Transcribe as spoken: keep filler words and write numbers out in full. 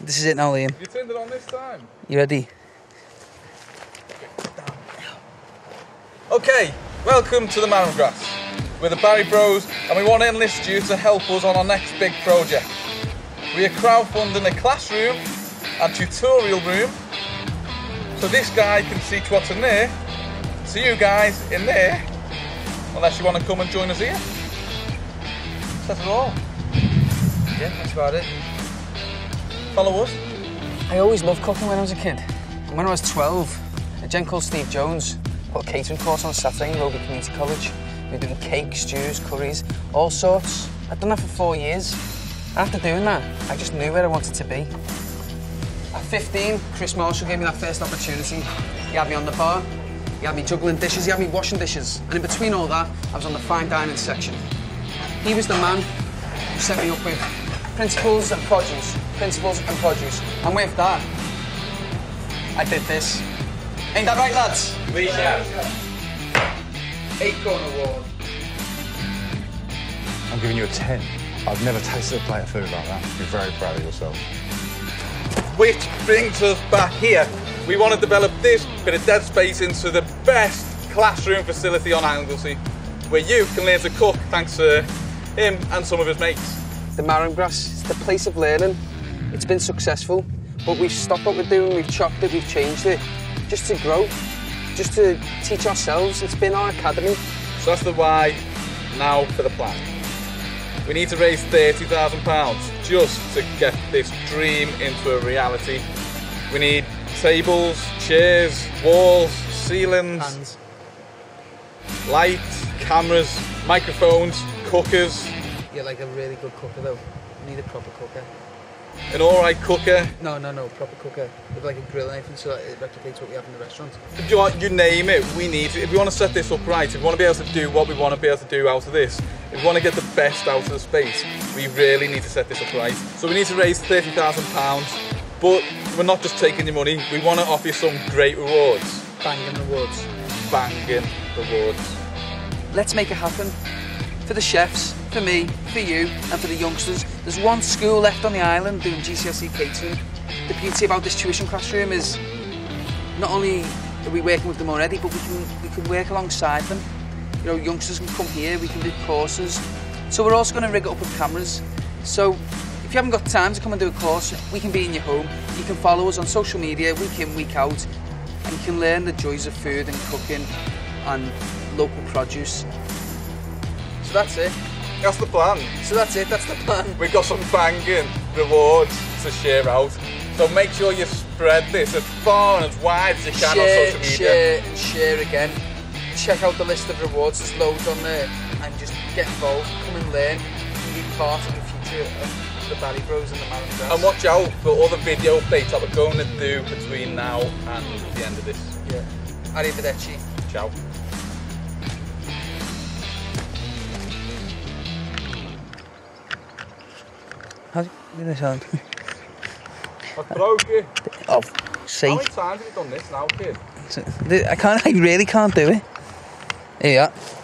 This is it now, Liam. You turned it on this time. You ready? Okay, welcome to the Marram Grass. We're the Barrie Bros and we want to enlist you to help us on our next big project. We are crowdfunding a classroom and tutorial room so this guy can teach what's in there to you guys in there, unless you want to come and join us here. That's it all. Yeah, that's about it. Follow us. I always loved cooking when I was a kid. And when I was twelve, a gent called Steve Jones put a catering course on a Saturday in Roby Community College. We were doing cakes, stews, curries, all sorts. I'd done that for four years. After doing that, I just knew where I wanted to be. At fifteen, Chris Marshall gave me that first opportunity. He had me on the bar, he had me juggling dishes, he had me washing dishes. And in between all that, I was on the fine dining section. He was the man who set me up with principles and produce, principles and produce. And with that, I did this. Ain't that right, lads? We shall. Acorn Award. I'm giving you a ten. I've never tasted a plate of food like that. You're very proud of yourself. Which brings us back here. We want to develop this bit of dead space into the best classroom facility on Anglesey, where you can learn to cook thanks to him and some of his mates. The Marram Grass is the place of learning. It's been successful, but we've stopped what we're doing, we've chopped it, we've changed it, just to grow, just to teach ourselves. It's been our academy. So that's the why, now for the plan. We need to raise thirty thousand pounds just to get this dream into a reality. We need tables, chairs, walls, ceilings, Hands. lights, cameras, microphones, cookers. You're like a really good cooker though. You need a proper cooker. An alright cooker? No, no, no, proper cooker. With like a grill and everything so that it replicates what we have in the restaurant. You, know, you name it, we need it. If we want to set this up right, if we want to be able to do what we want to be able to do out of this, if we want to get the best out of the space, we really need to set this up right. So we need to raise thirty thousand pounds, but we're not just taking your money, we want to offer you some great rewards. Banging rewards. Banging rewards. Let's make it happen. For the chefs, for me, for you, and for the youngsters, there's one school left on the island doing G C S E catering. The beauty about this tuition classroom is not only are we working with them already, but we can we can work alongside them. You know, youngsters can come here, we can do courses. So we're also going to rig it up with cameras. So if you haven't got time to come and do a course, we can be in your home. You can follow us on social media week in, week out, and you can learn the joys of food and cooking and local produce. So that's it. That's the plan. So that's it, that's the plan. We've got some banging rewards to share out. So make sure you spread this as far and as wide as you can share, on social media. Share and share again. Check out the list of rewards, there's loads on there. And just get involved, come and learn, and be part of the future of the Barrie Bros and the Marram Grass. And watch out for all the video updates that we're going to do between now and the end of this. Yeah. Arrivederci. Ciao. How do you do this on? I broke it. Oh, see. How many times have you done this now, kid? I can't, I really can't do it. Here you are.